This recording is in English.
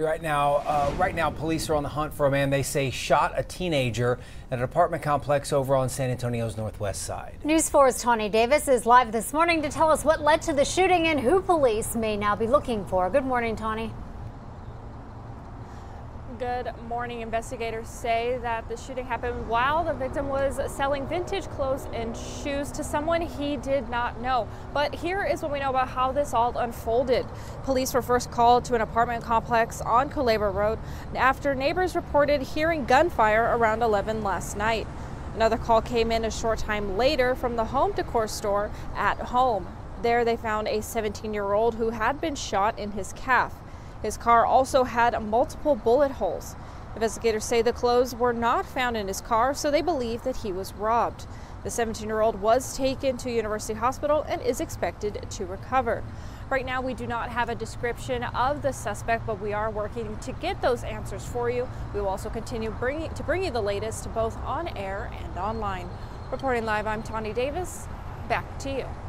Right now, police are on the hunt for a man they say shot a teenager at an apartment complex over on San Antonio's northwest side. News 4's Tawny Davis is live this morning to tell us what led to the shooting and who police may now be looking for. Good morning, Tawny. Good morning. Investigators say that the shooting happened while the victim was selling vintage clothes and shoes to someone he did not know. But here is what we know about how this all unfolded. Police were first called to an apartment complex on Culebra Road after neighbors reported hearing gunfire around 11 last night. Another call came in a short time later from the home decor store At Home. There they found a 17-year-old who had been shot in his calf. His car also had multiple bullet holes. Investigators say the clothes were not found in his car, so they believe that he was robbed. The 17-year-old was taken to University Hospital and is expected to recover. Right now, we do not have a description of the suspect, but we are working to get those answers for you. We will also continue to bring you the latest, both on air and online. Reporting live, I'm Tawny Davis. Back to you.